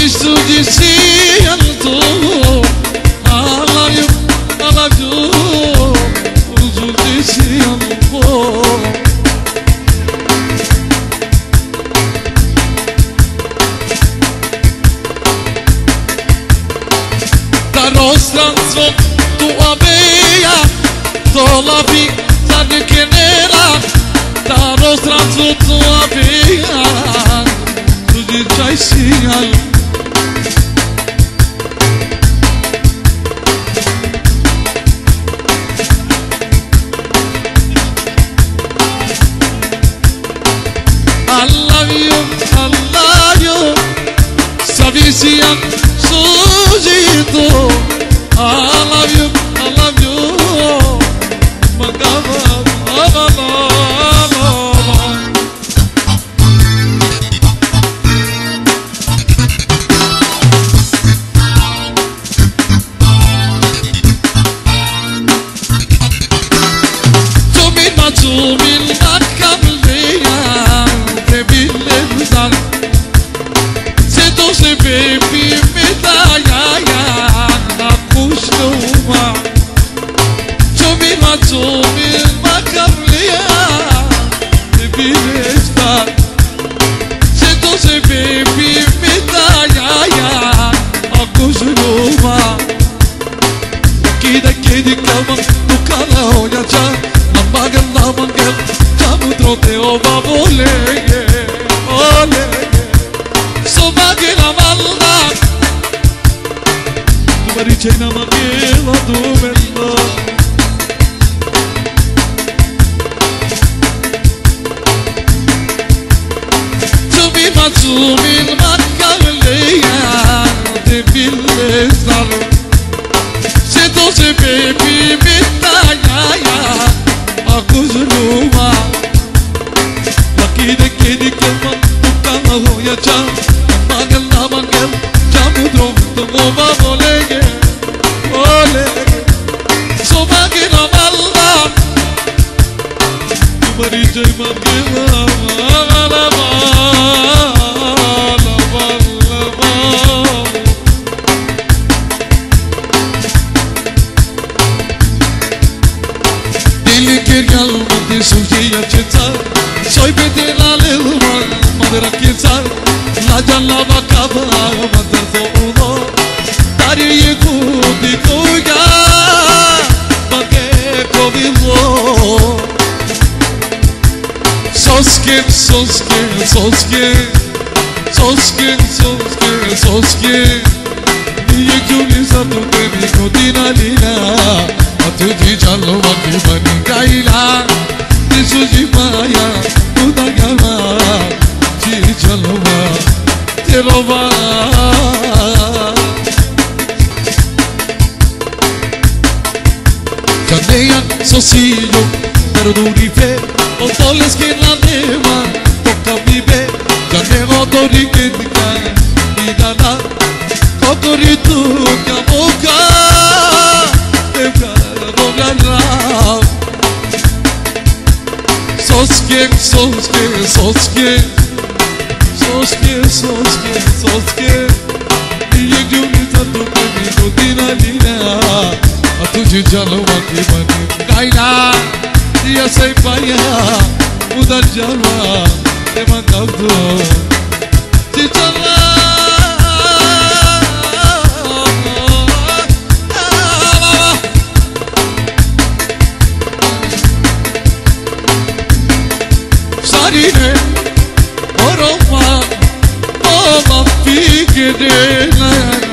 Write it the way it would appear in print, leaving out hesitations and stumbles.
Cristo dizia no dor, alaio, tudo dizia no dor. Daros transot tua beia, tola vi sabe que nela. Daros transot tua beia, tudo dizia no dor. Savisyan sujito, I love you, magama, magama, magama. Tumina kamleya, tebillerden. Se baby me da ya na pushuma, tumi makamlia, baby está. Se tu se baby me da ya na pushuma, kida calma no cara olha já, apaga já mudou teu babole. Cei na mamila do menor. Zumi macaulea de beleza. Se doce baby me taia, a coisa nova. Aqui daqui de cama, o canal roia já, magel, já mudou, tomou babolê. Jai Mangala, Mangala, Mangala. Soske, soske, soske, soske, soske, soske. Niye julisa tu devi kodina lila, atuji jalo vaki bani kaila. Nisuji maya, udagama, ji jalova, telova. Kaneya sosiyo, perduri fe. O soles que la neva toca mi be, ya neva dorikika mi dana, kotoritu kamoka, tevkara bogana. Soske, soske, soske, soske, soske, soske. Diye junita tu kami kodina lina, atuji jalwa ki bani kaila. Ya sei paya mudar jalwa te mandado te jalwa sari ne oroma oma fikre na.